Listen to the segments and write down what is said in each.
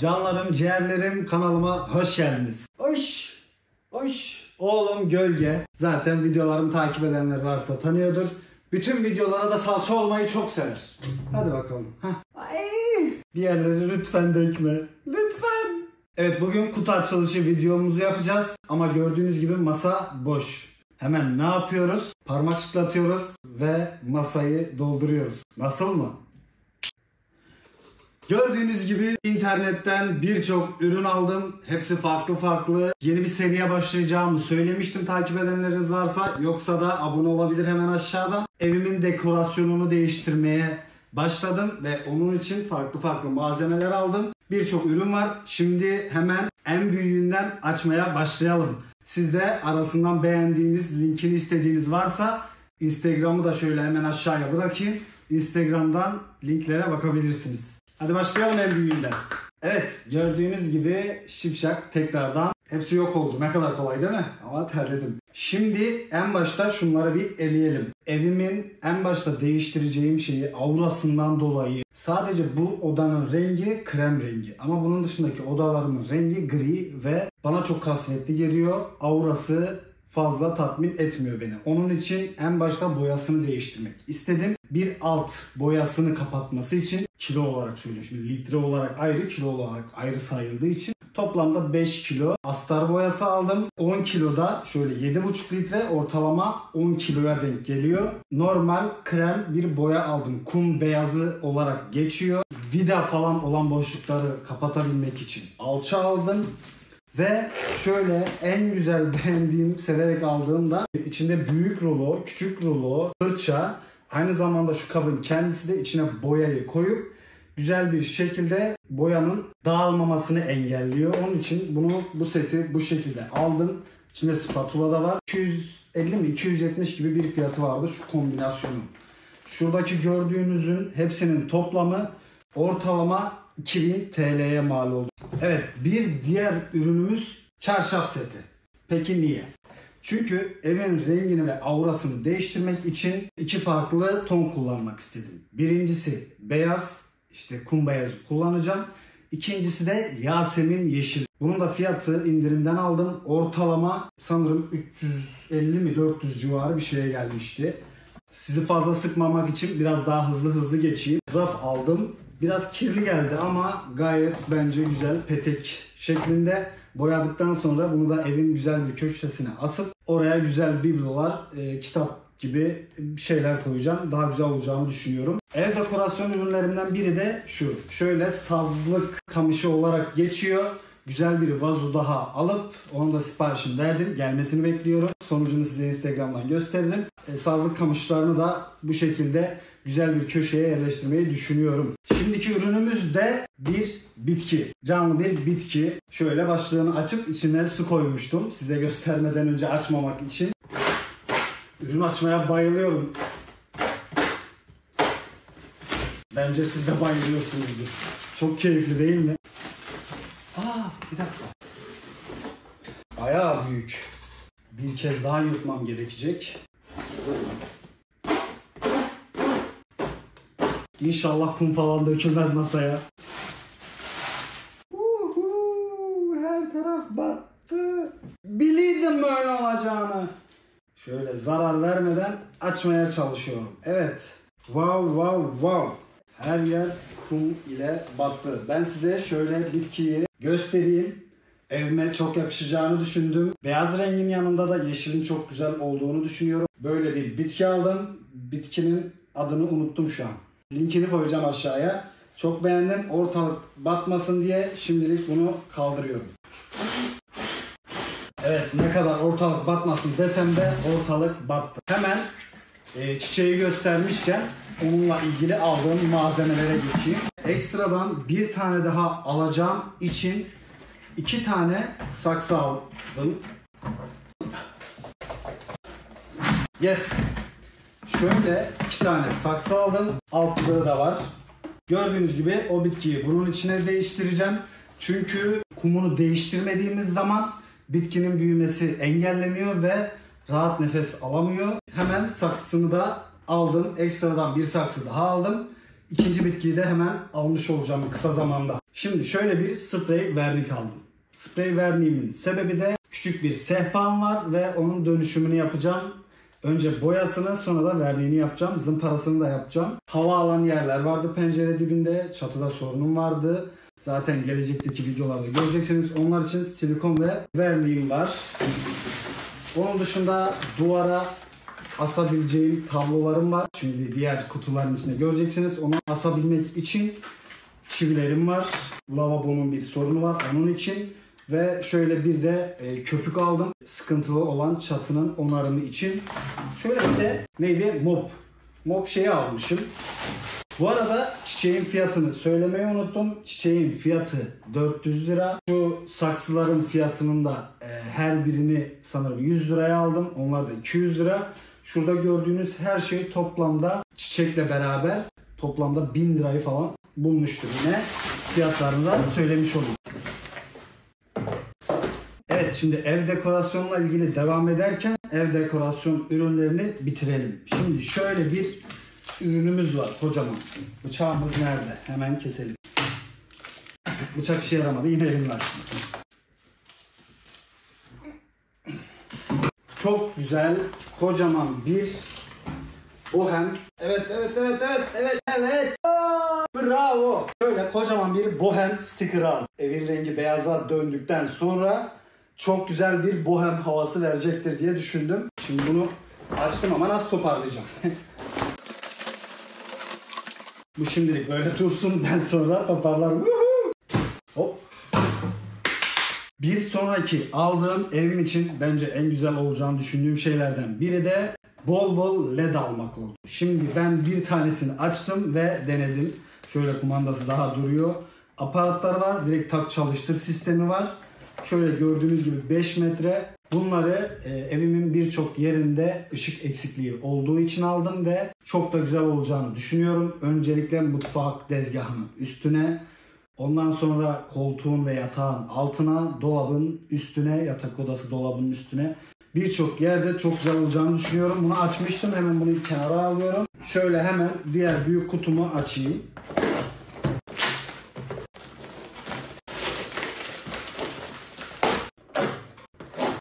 Canlarım, ciğerlerim, kanalıma hoş geldiniz. Hoş. Oğlum Gölge. Zaten videolarımı takip edenler varsa tanıyordur. Bütün videolara da salça olmayı çok sever. Hadi bakalım. Bir yerleri lütfen dökme. Lütfen. Evet, bugün kutu açılışı videomuzu yapacağız. Ama gördüğünüz gibi masa boş. Hemen ne yapıyoruz? Parmak çıtlatıyoruz ve masayı dolduruyoruz. Nasıl mı? Gördüğünüz gibi internetten birçok ürün aldım. Hepsi farklı farklı. Yeni bir seriye başlayacağımı söylemiştim, takip edenleriniz varsa. Yoksa da abone olabilir hemen aşağıdan. Evimin dekorasyonunu değiştirmeye başladım ve onun için farklı farklı malzemeler aldım. Birçok ürün var. Şimdi hemen en büyüğünden açmaya başlayalım. Siz de arasından beğendiğiniz, linkini istediğiniz varsa Instagram'ı da şöyle hemen aşağıya bırakayım. Instagram'dan linklere bakabilirsiniz. Hadi başlayalım en büyüğünden. Evet, gördüğünüz gibi şipşak tekrardan hepsi yok oldu. Ne kadar kolay değil mi? Ama terledim. Şimdi en başta şunları bir eleyelim. Evimin en başta değiştireceğim şeyi aurasından dolayı sadece bu odanın rengi krem rengi. Ama bunun dışındaki odalarımın rengi gri ve bana çok kasvetli geliyor. Aurası fazla tatmin etmiyor beni. Onun için en başta boyasını değiştirmek istedim. Bir alt boyasını kapatması için kilo olarak söylüyorum. Şimdi litre olarak ayrı, kilo olarak ayrı sayıldığı için toplamda 5 kilo astar boyası aldım. 10 kiloda şöyle 7,5 litre ortalama 10 kiloya denk geliyor. Normal krem bir boya aldım. Kum beyazı olarak geçiyor. Vida falan olan boşlukları kapatabilmek için alça aldım. Ve şöyle en güzel beğendiğim, severek aldığım da içinde büyük rulo, küçük rulo, fırça. Aynı zamanda şu kabın kendisi de içine boyayı koyup güzel bir şekilde boyanın dağılmamasını engelliyor. Onun için bu seti bu şekilde aldım. İçinde spatula da var. 250 mi 270 gibi bir fiyatı vardı şu kombinasyonun. Şuradaki gördüğünüzün hepsinin toplamı ortalama 2000 TL'ye mal oldu. Evet, bir diğer ürünümüz çarşaf seti. Peki niye? Çünkü evin rengini ve aurasını değiştirmek için iki farklı ton kullanmak istedim. Birincisi beyaz, işte kum beyazı kullanacağım. İkincisi de Yasemin yeşil. Bunun da fiyatı indirimden aldım. Ortalama sanırım 350 mi 400 civarı bir şeye gelmişti. Sizi fazla sıkmamak için biraz daha hızlı geçeyim. Raf aldım. Biraz kirli geldi ama gayet bence güzel petek şeklinde boyadıktan sonra bunu da evin güzel bir köşesine asıp oraya güzel biblolar, kitap gibi şeyler koyacağım. Daha güzel olacağını düşünüyorum. Ev dekorasyon ürünlerimden biri de şu. Şöyle sazlık kamışı olarak geçiyor. Güzel bir vazo daha alıp onu da siparişini verdim. Gelmesini bekliyorum. Sonucunu size Instagram'dan gösteririm. Sazlık kamışlarını da bu şekilde güzel bir köşeye yerleştirmeyi düşünüyorum. Şimdiki ürünümüz de bir bitki. Canlı bir bitki. Şöyle başlığını açıp içine su koymuştum. Size göstermeden önce açmamak için. Ürün açmaya bayılıyorum. Bence siz de bayılıyorsunuzdur. Çok keyifli değil mi? Bir dakika. Bayağı büyük. Bir kez daha yutmam gerekecek. İnşallah kum falan dökülmez masaya. Her taraf battı. Biliyordum böyle olacağını. Şöyle zarar vermeden açmaya çalışıyorum. Evet. Wow. Her yer kum ile battı. Ben size şöyle bitkiyi göstereyim. Evime çok yakışacağını düşündüm. Beyaz rengin yanında da yeşilin çok güzel olduğunu düşünüyorum. Böyle bir bitki aldım. Bitkinin adını unuttum şu an. Linkini koyacağım aşağıya. Çok beğendim. Ortalık batmasın diye şimdilik bunu kaldırıyorum. Evet, ne kadar ortalık batmasın desem de ortalık battı. Hemen çiçeği göstermişken onunla ilgili aldığım malzemelere geçeyim. Ekstradan bir tane daha alacağım için 2 tane saksı aldım. Yes. Şöyle 2 tane saksı aldım. Altlığı da var. Gördüğünüz gibi o bitkiyi bunun içine değiştireceğim. Çünkü kumunu değiştirmediğimiz zaman bitkinin büyümesi engelleniyor ve rahat nefes alamıyor. Hemen saksısını da aldım. Ekstradan bir saksı daha aldım. İkinci bitkiyi de hemen almış olacağım kısa zamanda. Şimdi şöyle bir sprey vernik aldım. Sprey verniğimin sebebi de küçük bir sehpam var ve onun dönüşümünü yapacağım. Önce boyasını, sonra da verniğini yapacağım. Zımparasını da yapacağım. Hava alan yerler vardı pencere dibinde. Çatıda sorunum vardı. Zaten gelecekteki videolarda göreceksiniz. Onlar için silikon ve verniğim var. Onun dışında duvara asabileceğim tablolarım var. Şimdi diğer kutuların içinde göreceksiniz. Onu asabilmek için çivilerim var. Lavabonun bir sorunu var onun için. Ve şöyle bir de köpük aldım. Sıkıntılı olan çatının onarımı için. Şöyle bir de neydi? Mop. Mop şeyi almışım. Bu arada çiçeğin fiyatını söylemeyi unuttum. Çiçeğin fiyatı 400 lira. Şu saksıların fiyatının da her birini sanırım 100 liraya aldım. Onlar da 200 lira. Şurada gördüğünüz her şey toplamda çiçekle beraber toplamda 1000 lirayı falan bulmuştu yine. Fiyatlarını da söylemiş oldum. Evet, şimdi ev dekorasyonla ilgili devam ederken ev dekorasyon ürünlerini bitirelim. Şimdi şöyle bir ürünümüz var kocaman. Bıçağımız nerede? Hemen keselim. Bıçak işe yaramadı. Yine elimle açtım. Çok güzel kocaman bir bohem. Evet. Bravo. Şöyle kocaman bir bohem sticker'ı aldım. Evin rengi beyaza döndükten sonra çok güzel bir bohem havası verecektir diye düşündüm. Şimdi bunu açtım ama nasıl toparlayacağım? Bu şimdilik böyle dursun, ben sonra toparlarım. Hop. Bir sonraki aldığım evim için bence en güzel olacağını düşündüğüm şeylerden biri de bol bol led almak oldu. Şimdi ben bir tanesini açtım ve denedim. Şöyle kumandası daha duruyor. Aparatlar var. Direkt tak çalıştır sistemi var. Şöyle gördüğünüz gibi 5 metre. Bunları evimin birçok yerinde ışık eksikliği olduğu için aldım ve çok da güzel olacağını düşünüyorum. Öncelikle mutfak tezgahının üstüne, ondan sonra koltuğun ve yatağın altına, dolabın üstüne, yatak odası dolabının üstüne birçok yerde çok güzel olacağını düşünüyorum. Bunu açmıştım, hemen bunu kenara alıyorum. Şöyle hemen diğer büyük kutumu açayım.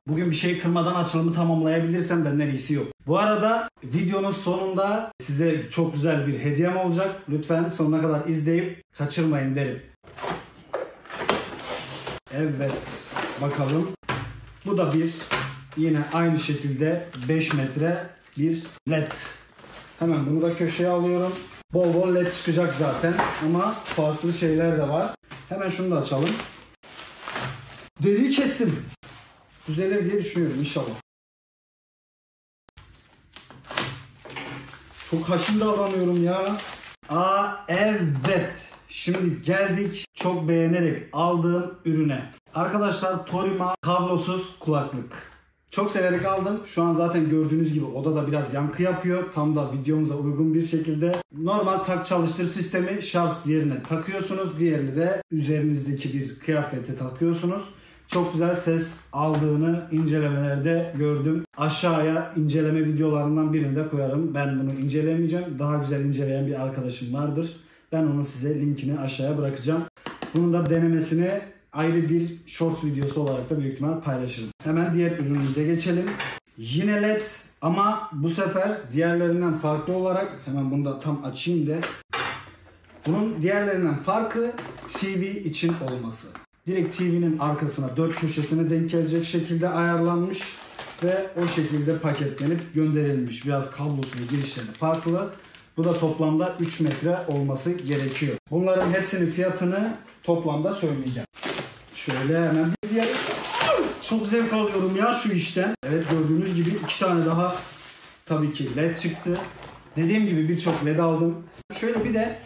Bugün bir şey kırmadan açılımı tamamlayabilirsem benden iyisi yok. Bu arada videonun sonunda size çok güzel bir hediyem olacak. Lütfen sonuna kadar izleyip kaçırmayın derim. Evet, bakalım. Bu da bir yine aynı şekilde 5 metre bir led. Hemen bunu da köşeye alıyorum. Bol bol led çıkacak zaten ama farklı şeyler de var. Hemen şunu da açalım. Deliği kestim. Düzelir diye düşünüyorum inşallah. Çok haşin davranıyorum ya. Aa evet. Şimdi geldik çok beğenerek aldığım ürüne. Arkadaşlar, Torima kablosuz kulaklık. Çok severek aldım. Şu an zaten gördüğünüz gibi odada biraz yankı yapıyor. Tam da videomuza uygun bir şekilde. Normal tak çalıştır sistemi şarj yerine takıyorsunuz. Diğerini de üzerinizdeki bir kıyafete takıyorsunuz. Çok güzel ses aldığını incelemelerde gördüm. Aşağıya inceleme videolarından birini de koyarım. Ben bunu incelemeyeceğim. Daha güzel inceleyen bir arkadaşım vardır. Ben onun size linkini aşağıya bırakacağım. Bunun da denemesini ayrı bir short videosu olarak da büyük ihtimal paylaşırım. Hemen diğer ürünümüze geçelim. Yine led ama bu sefer diğerlerinden farklı olarak, hemen bunu da tam açayım da. Bunun diğerlerinden farkı TV için olması. Direkt TV'nin arkasına, dört köşesine denk gelecek şekilde ayarlanmış ve o şekilde paketlenip gönderilmiş. Biraz kablosunun girişleri farklı. Bu da toplamda 3 metre olması gerekiyor. Bunların hepsinin fiyatını toplamda söyleyeceğim. Şöyle hemen bir diğer. Çok zevk alıyorum ya şu işten. Evet, gördüğünüz gibi 2 tane daha tabii ki led çıktı. Dediğim gibi birçok led aldım. Şöyle bir de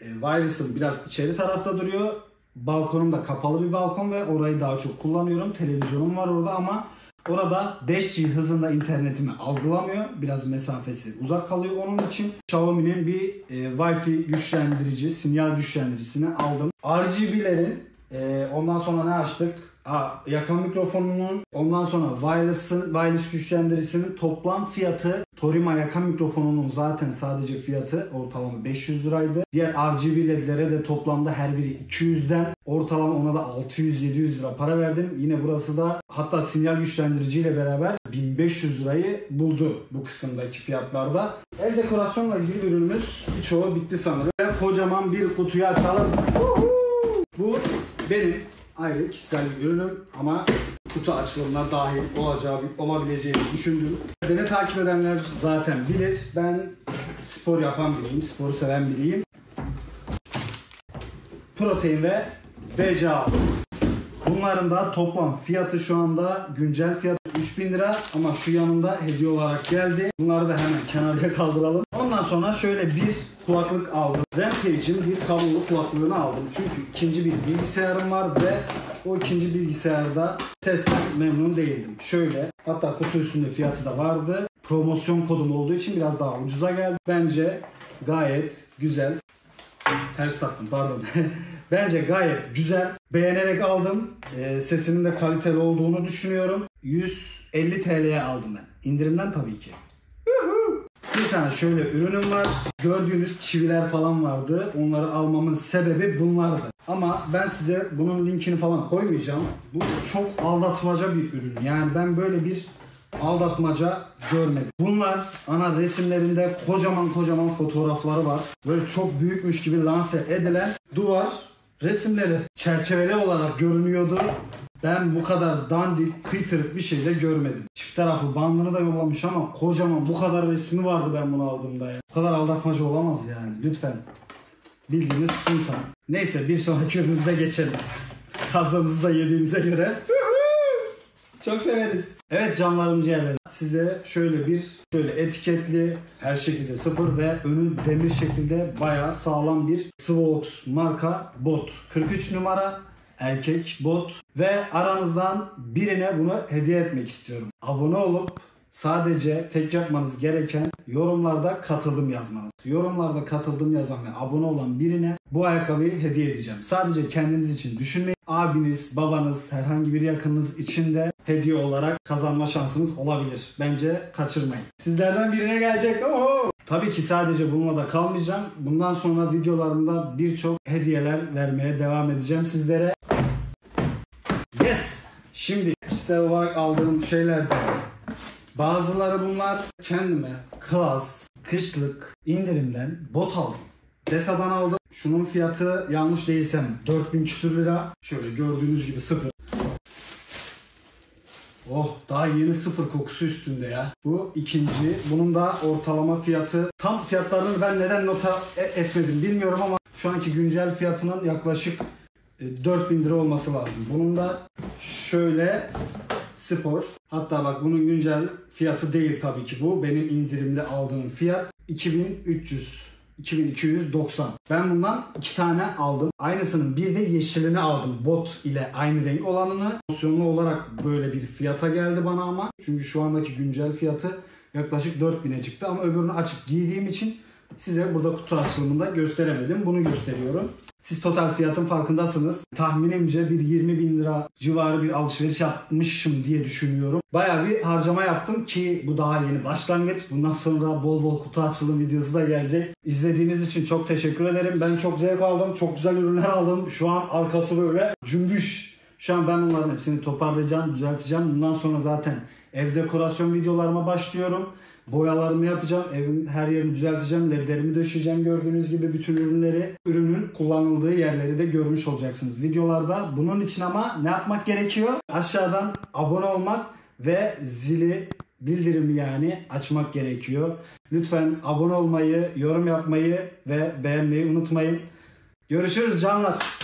wireless'ın biraz içeri tarafta duruyor. Balkonum da kapalı bir balkon ve orayı daha çok kullanıyorum. Televizyonum var orada ama orada 5G hızında internetimi algılamıyor. Biraz mesafesi uzak kalıyor onun için. Xiaomi'nin bir Wi-Fi güçlendirici, sinyal güçlendiricisini aldım. RGB'lerin, ondan sonra ne açtık? Yakan mikrofonunun, ondan sonra wireless güçlendiricisinin toplam fiyatı Torima yaka mikrofonunun zaten sadece fiyatı ortalama 500 LT'ydı. Diğer RGB ledlere de toplamda her biri 200'den, ortalama ona da 600-700 lira para verdim. Yine burası da hatta sinyal güçlendiriciyle beraber 1500 lirayı buldu bu kısımdaki fiyatlarda. El dekorasyonla ilgili ürünümüz birçoğu bitti sanırım. Ve kocaman bir kutuyu açalım. Bu benim ayrı kişisel bir ürünüm ama kutu açılımına dahil olabileceğini düşündüm. Beni takip edenler zaten bilir. Ben spor yapan biriyim, sporu seven biriyim. Protein ve BCAA. Bunların da toplam fiyatı şu anda güncel fiyatı 3000 lira ama şu yanında hediye olarak geldi. Bunları da hemen kenarıya kaldıralım. Ondan sonra şöyle bir kulaklık aldım. Rampage'in bir kablolu kulaklığını aldım. Çünkü ikinci bir bilgisayarım var ve o ikinci bilgisayarda sesten memnun değildim. Şöyle, hatta kutu üstünde fiyatı da vardı. Promosyon kodum olduğu için biraz daha ucuza geldi. Bence gayet güzel. Ters taktım, pardon. Bence gayet güzel. Beğenerek aldım. Sesinin de kaliteli olduğunu düşünüyorum. 150 TL'ye aldım ben. İndirimden tabii ki. Bir tane şöyle ürünüm var. Gördüğünüz çiviler falan vardı. Onları almamın sebebi bunlardı. Ama ben size bunun linkini falan koymayacağım. Bu çok aldatmaca bir ürün. Yani ben böyle bir aldatmaca görmedim. Bunlar ana resimlerinde kocaman fotoğrafları var. Böyle çok büyükmüş gibi lanse edilen duvar resimleri çerçeveli olarak görünüyordu. Ben bu kadar dandik, kıytırık bir şey de görmedim. Çift taraflı bandını da yollamış ama kocaman bu kadar resmi vardı ben bunu aldığımda ya. Bu kadar aldatmacı olamaz yani, lütfen. Bildiğiniz sultan. Neyse, bir sonraki ürünümüze geçelim. Kazığımızı da yediğimize göre. Çok severiz. Evet canlarım ciğerlerim. Size şöyle etiketli, her şekilde sıfır ve önü demir şekilde bayağı sağlam bir Swox marka bot. 43 numara. Erkek bot ve aranızdan birine bunu hediye etmek istiyorum. Abone olup sadece tek yapmanız gereken yorumlarda katıldım yazmanız. Yorumlarda katıldım yazan ve abone olan birine bu ayakkabıyı hediye edeceğim. Sadece kendiniz için düşünmeyin. Abiniz, babanız, herhangi bir yakınınız için de hediye olarak kazanma şansınız olabilir. Bence kaçırmayın. Sizlerden birine gelecek. Oho! Tabii ki sadece bununla da kalmayacağım. Bundan sonra videolarımda birçok hediyeler vermeye devam edeceğim sizlere. Yes! Şimdi kişisel olarak aldığım şeyler de bazıları bunlar. Kendime klas, kışlık indirimden bot aldım. Desa'dan aldım. Şunun fiyatı yanlış değilsem 4000 küsür lira. Şöyle gördüğünüz gibi sıfır. Oh, daha yeni sıfır kokusu üstünde ya. Bu ikinci. Bunun da ortalama fiyatı. Tam fiyatlarını ben neden nota etmedim bilmiyorum ama şu anki güncel fiyatının yaklaşık 4000 lira olması lazım. Bunun da şöyle spor. Hatta bak, bunun güncel fiyatı değil tabii ki bu. Benim indirimde aldığım fiyat 2290. Ben bundan 2 tane aldım. Aynısının bir de yeşilini aldım. Bot ile aynı renk olanını. Opsiyonlu olarak böyle bir fiyata geldi bana ama. Çünkü şu andaki güncel fiyatı yaklaşık 4000'e çıktı. Ama öbürünü açık giydiğim için size burada kutu açılımında gösteremedim. Bunu gösteriyorum. Siz total fiyatın farkındasınız. Tahminimce bir 20.000 lira civarı bir alışveriş yapmışım diye düşünüyorum. Bayağı bir harcama yaptım ki bu daha yeni başlangıç. Bundan sonra bol bol kutu açılım videosu da gelecek. İzlediğiniz için çok teşekkür ederim. Ben çok zevk aldım. Çok güzel ürünler aldım. Şu an arkası böyle cümbüş. Şu an ben onların hepsini toparlayacağım, düzelteceğim. Bundan sonra zaten ev dekorasyon videolarıma başlıyorum. Boyalarımı yapacağım, evin her yerini düzelteceğim, ledlerimi döşeceğim. Gördüğünüz gibi bütün ürünleri, ürünün kullanıldığı yerleri de görmüş olacaksınız videolarda. Bunun için ama ne yapmak gerekiyor? Aşağıdan abone olmak ve zili, bildirimi yani açmak gerekiyor. Lütfen abone olmayı, yorum yapmayı ve beğenmeyi unutmayın. Görüşürüz canlar.